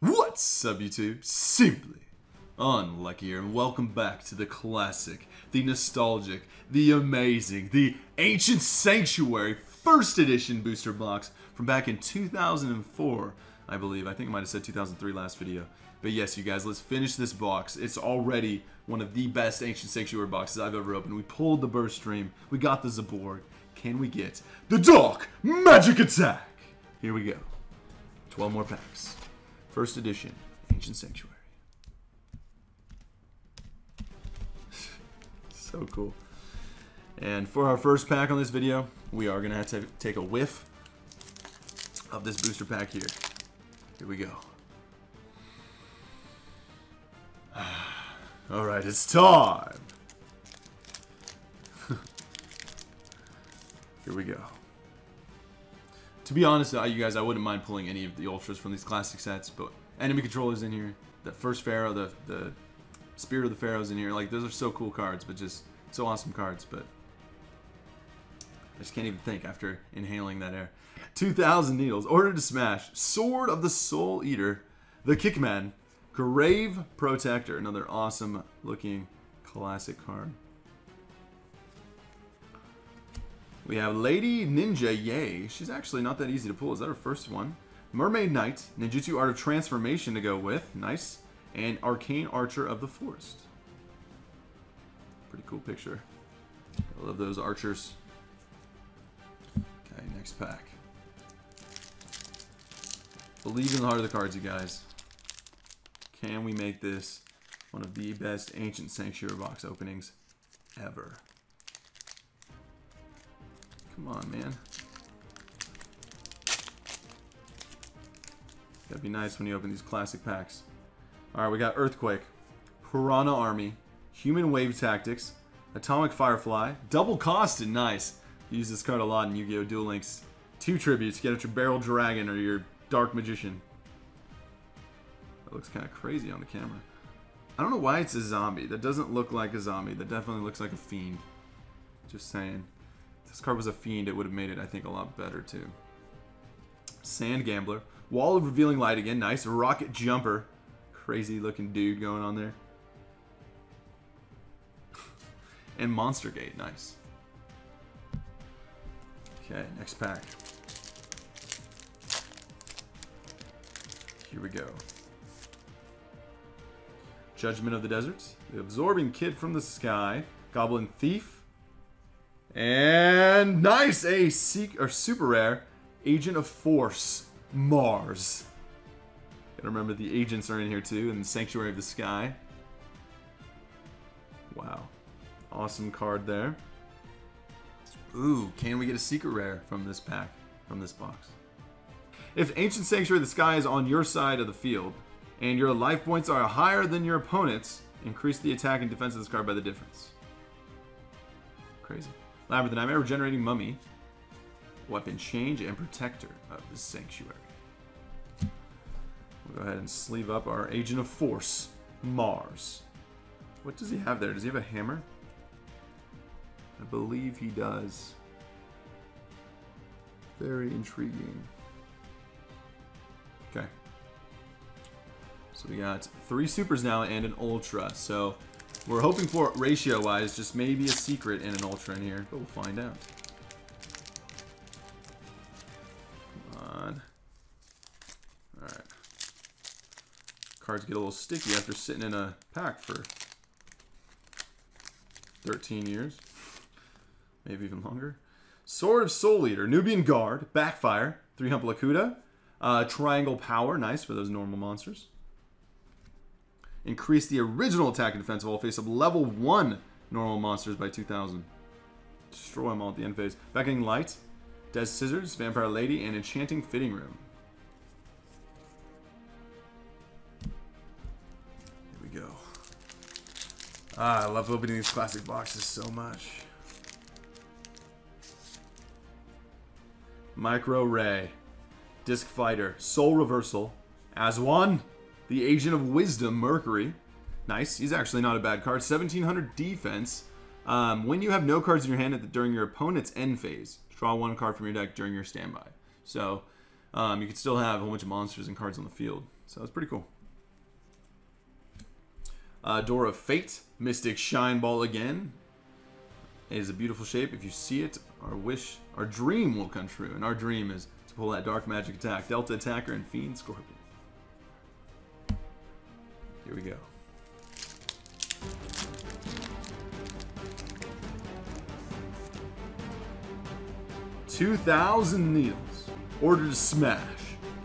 What's up, YouTube? Simply Unlucky here, and welcome back to the classic, the nostalgic, the amazing, the Ancient Sanctuary first edition booster box from back in 2004, I believe. I think I might have said 2003 last video. But yes, you guys, let's finish this box. It's already one of the best Ancient Sanctuary boxes I've ever opened. We pulled the Burst Stream, we got the Zaborg. Can we get the Dark Magic Attack? Here we go. 12 more packs. First edition, Ancient Sanctuary. So cool. And for our first pack on this video, we are gonna have to take a whiff of this booster pack here. Here we go. All right, it's time. Here we go. To be honest, you guys, I wouldn't mind pulling any of the ultras from these classic sets, but enemy controller's in here. The first pharaoh, the Spirit of the Pharaoh's in here. Like, those are so cool cards, but just so awesome cards, but I just can't even think after inhaling that air. 2000 Needles, Order to Smash, Sword of the Soul Eater, the Kickman, Grave Protector, another awesome looking classic card. We have Lady Ninja Yay. She's actually not that easy to pull. Is that her first one? Mermaid Knight, Ninjutsu Art of Transformation to go with. Nice. And Arcane Archer of the Forest. Pretty cool picture. I love those archers. Okay, next pack. Believe in the heart of the cards, you guys. Can we make this one of the best Ancient Sanctuary box openings ever? Come on, man. That'd be nice when you open these classic packs. Alright, we got Earthquake, Piranha Army, Human Wave Tactics, Atomic Firefly, double costed, nice. You use this card a lot in Yu-Gi-Oh! Duel Links. Two tributes, get out your Barrel Dragon or your Dark Magician. That looks kind of crazy on the camera. I don't know why it's a zombie. That doesn't look like a zombie. That definitely looks like a fiend. Just saying. If this card was a fiend, it would have made it, I think, a lot better too. Sand Gambler, Wall of Revealing Light again, nice. Rocket Jumper. Crazy looking dude going on there. And Monster Gate, nice. Okay, next pack. Here we go. Judgment of the Deserts, the Absorbing Kid from the Sky, Goblin Thief, and nice, a super rare Agent of Force Mars. Remember, the agents are in here too, and the Sanctuary of the Sky. Wow. Awesome card there. Ooh, can we get a secret rare from this pack, from this box? If Ancient Sanctuary of the Sky is on your side of the field, and your life points are higher than your opponent's, increase the attack and defense of this card by the difference. Crazy. Labyrinth, the Nightmare, Regenerating Mummy, Weapon Change, and Protector of the Sanctuary. Go ahead and sleeve up our Agent of Force, Mars. What does he have there? Does he have a hammer? I believe he does. Very intriguing. Okay. So we got three supers now and an ultra. So we're hoping for, ratio-wise, just maybe a secret and an ultra in here. But we'll find out. Cards get a little sticky after sitting in a pack for 13 years, maybe even longer. Sword of Soul Eater, Nubian Guard, Backfire, Three Hump Lakuta, Triangle Power, nice for those normal monsters. Increase the original attack and defense of all face-up level 1 normal monsters by 2,000. Destroy them all at the end phase. Beckoning Light, Des Scissors, Vampire Lady, and Enchanting Fitting Room. Go. Ah, I love opening these classic boxes so much. Micro Ray, Disc Fighter, Soul Reversal, Aswan, the Agent of Wisdom, Mercury. Nice, he's actually not a bad card. 1700 defense. When you have no cards in your hand during your opponent's end phase, draw one card from your deck during your standby. So you can still have a whole bunch of monsters and cards on the field. So it's pretty cool. Door of Fate, Mystic Shine Ball again. It is a beautiful shape. If you see it, our wish, our dream will come true. And our dream is to pull that Dark Magic Attack, Delta Attacker, and Fiend Scorpion. Here we go. "2000 Needles, Order to Smash,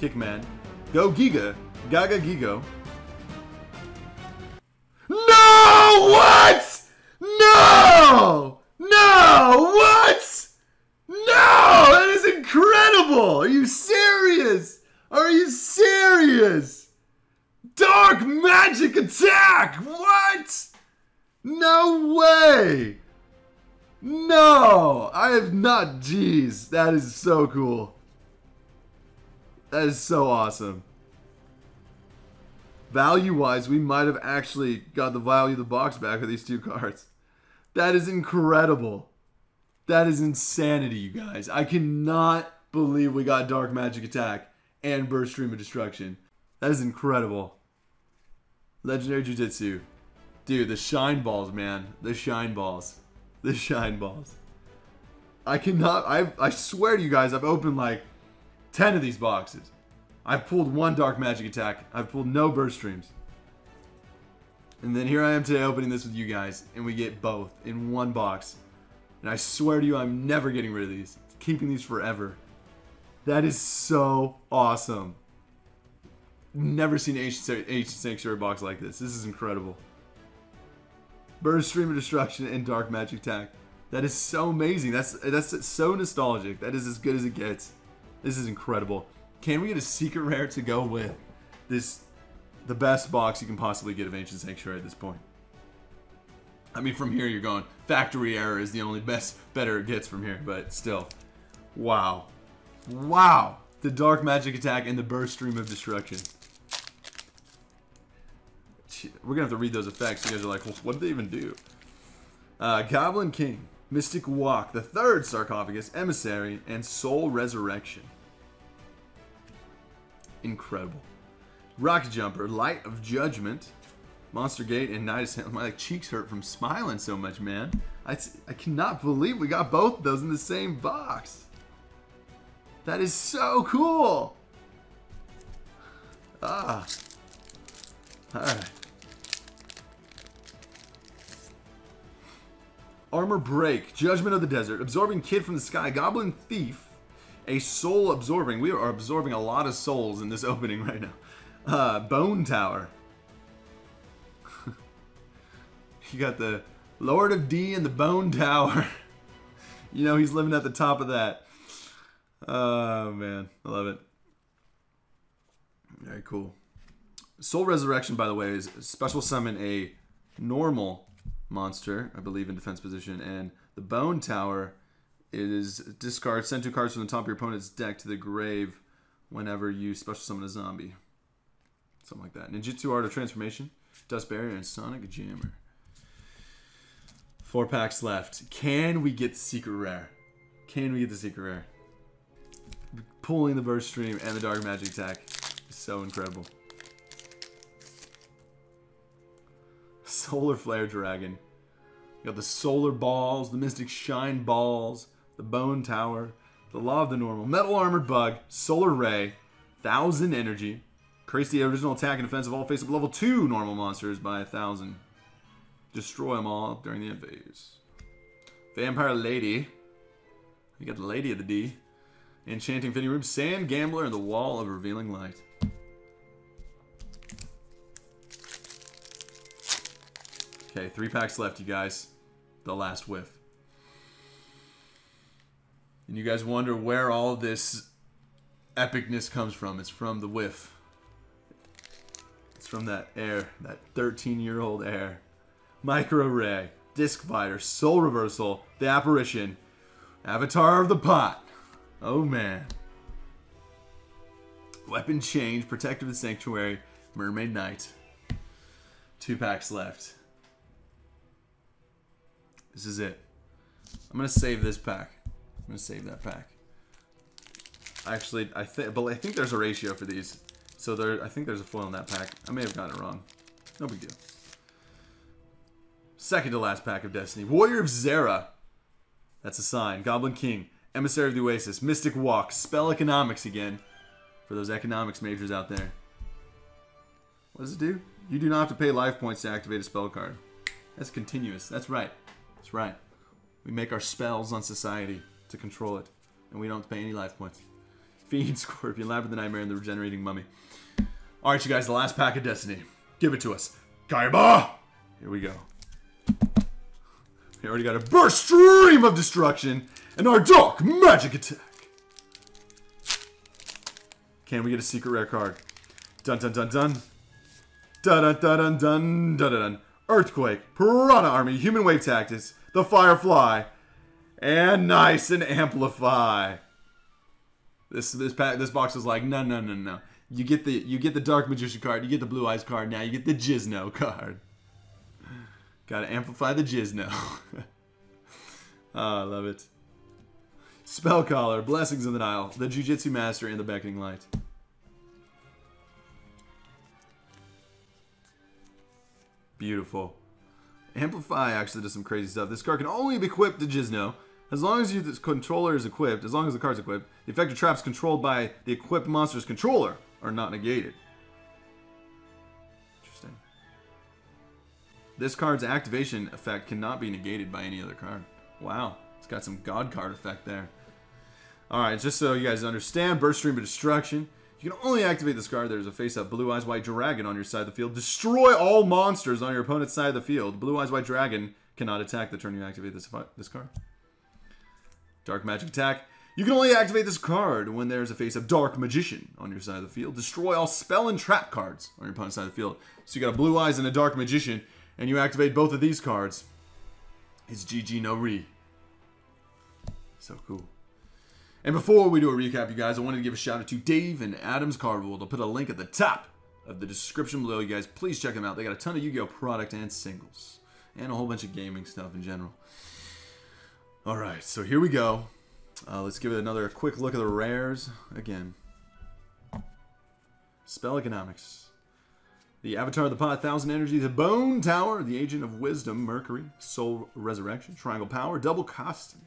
Kickman, Go Giga, Gaga Gigo." No! What? No! No! What? No! That is incredible! Are you serious? Are you serious? Dark Magic Attack! What? No way! No! I have not. Jeez, that is so cool. That is so awesome. Value-wise, we might have actually got the value of the box back with these two cards. That is incredible. That is insanity, you guys. I cannot believe we got Dark Magic Attack and Burst Stream of Destruction. That is incredible. Legendary Jiu-Jitsu. Dude, the shine balls, man. The shine balls. The shine balls. I cannot... I swear to you guys, I've opened like 10 of these boxes. I've pulled one Dark Magic Attack. I've pulled no Burst Streams. And then here I am today opening this with you guys, and we get both in one box. And I swear to you, I'm never getting rid of these. I'm keeping these forever. That is so awesome. Never seen an Ancient Sanctuary box like this. This is incredible. Burst Stream of Destruction and Dark Magic Attack. That is so amazing. That's so nostalgic. That is as good as it gets. This is incredible. Can we get a secret rare to go with this, the best box you can possibly get of Ancient Sanctuary at this point? I mean, from here you're going, Factory Error is the only better it gets from here, but still. Wow. Wow! The Dark Magic Attack and the Burst Stream of Destruction. We're gonna have to read those effects. You guys are like, well, what did they even do? Goblin King, Mystic Walk, the Third Sarcophagus, Emissary, and Soul Resurrection. Incredible. Rocket Jumper, Light of Judgment, Monster Gate, and Night of Sand. My cheeks hurt from smiling so much, man. I cannot believe we got both of those in the same box. That is so cool. Ah. Alright. Armor Break, Judgment of the Desert, Absorbing Kid from the Sky, Goblin Thief, a soul absorbing. We are absorbing a lot of souls in this opening right now. Bone Tower. You got the Lord of D and the Bone Tower. You know he's living at the top of that. Oh, man. I love it. Very cool. Soul Resurrection, by the way, is special summon a normal monster, I believe, in defense position. And the Bone Tower... It is discard, send two cards from the top of your opponent's deck to the grave whenever you special summon a zombie. Something like that. Ninjutsu Art of Transformation, Dust Barrier, and Sonic Jammer. 4 packs left. Can we get the secret rare? Can we get the secret rare? Pulling the Burst Stream and the Dark Magic Attack is so incredible. Solar Flare Dragon. You got the Solar Balls, the Mystic Shine Balls, the Bone Tower, the Law of the Normal, Metal Armored Bug, Solar Ray, 1000 Energy. Increase the original attack and defense of all face-up level 2 normal monsters by 1000. Destroy them all during the end phase. Vampire Lady. You got the Lady of the D. Enchanting Fitting Room, Sand Gambler, and the Wall of Revealing Light. Okay, 3 packs left, you guys. The last whiff. And you guys wonder where all this epicness comes from. It's from the whiff. It's from that air, that 13-year-old air. Micro Ray, Disc Fighter, Soul Reversal, The Apparition, Avatar of the Pot. Oh, man. Weapon Change, Protector of the Sanctuary, Mermaid Knight. 2 packs left. This is it. I'm going to save this pack. I'm going to save that pack. Actually, I think there's a ratio for these. So there, I think there's a foil in that pack. I may have gotten it wrong. No big deal. Second to last pack of Destiny. Warrior of Zera. That's a sign. Goblin King. Emissary of the Oasis. Mystic Walk. Spell Economics again. For those economics majors out there. What does it do? You do not have to pay life points to activate a spell card. That's continuous. That's right. That's right. We make our spells on society to control it. And we don't pay any life points. Fiend, Scorpion, Labyrinth, the Nightmare, and the Regenerating Mummy. Alright, you guys. The last pack of Destiny. Give it to us. Kaiba! Here we go. We already got a Burst Stream of Destruction and our Dark Magic Attack. Can we get a secret rare card? Dun dun dun dun. Dun dun dun dun dun dun. Earthquake, Piranha Army, Human Wave Tactics, the Firefly, and Nice and Amplify. This box is like no. You get the Dark Magician card, you get the Blue Eyes card, now you get the Gizno card. Gotta amplify the jizz now. Oh, I love it. Spellcaller, Blessings of the Nile, the Jujitsu Master, and the Beckoning Light. Beautiful. Amplify actually does some crazy stuff. This card can only be equipped to Gizno. As long as this controller is equipped, as long as the card's equipped, the effective traps controlled by the equipped monster's controller are not negated. This card's activation effect cannot be negated by any other card. Wow. It's got some god card effect there. Alright, just so you guys understand, Burst Stream of Destruction. You can only activate this card. There's a face-up Blue Eyes White Dragon on your side of the field. Destroy all monsters on your opponent's side of the field. Blue Eyes White Dragon cannot attack the turn you activate this card. Dark Magic Attack. You can only activate this card when there's a face-up Dark Magician on your side of the field. Destroy all spell and trap cards on your opponent's side of the field. So you got a Blue Eyes and a Dark Magician. And you activate both of these cards. It's GG no re. So cool. And before we do a recap, you guys, I wanted to give a shout out to Dave and Adam's Card World. I'll put a link at the top of the description below. You guys, please check them out. They got a ton of Yu-Gi-Oh! Product and singles. And a whole bunch of gaming stuff in general. Alright, so here we go. Let's give it another quick look at the rares. Again. Spell Economics. The Avatar of the Pot, 1000 Energy, the Bone Tower, the Agent of Wisdom, Mercury, Soul Resurrection, Triangle Power, Double Costin,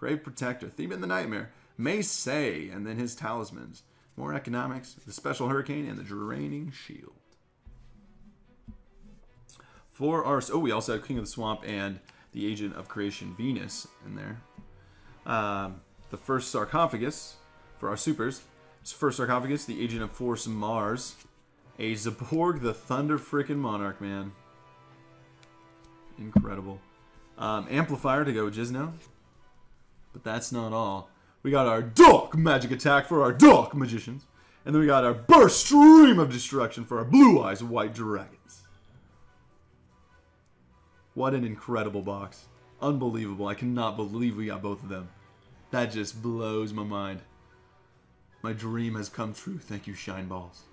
Grave Protector, Thief and the Nightmare, Meisei, and then his talismans. More economics, the Special Hurricane, and the Draining Shield. For our... Oh, we also have King of the Swamp and the Agent of Creation, Venus, in there. The first Sarcophagus, for our supers. First Sarcophagus, the Agent of Force Mars. A Zaborg, the Thunder Frickin' Monarch, man. Incredible. Amplifier to go with Gizno. But that's not all. We got our Dark Magic Attack for our Dark Magicians. And then we got our Burst Stream of Destruction for our Blue Eyes White Dragons. What an incredible box. Unbelievable. I cannot believe we got both of them. That just blows my mind. My dream has come true. Thank you, Shine Balls.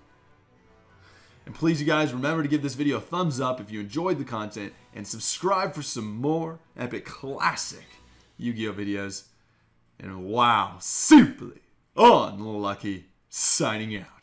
And please, you guys, remember to give this video a thumbs up if you enjoyed the content. And subscribe for some more epic classic Yu-Gi-Oh! Videos. And wow, simply unlucky, signing out.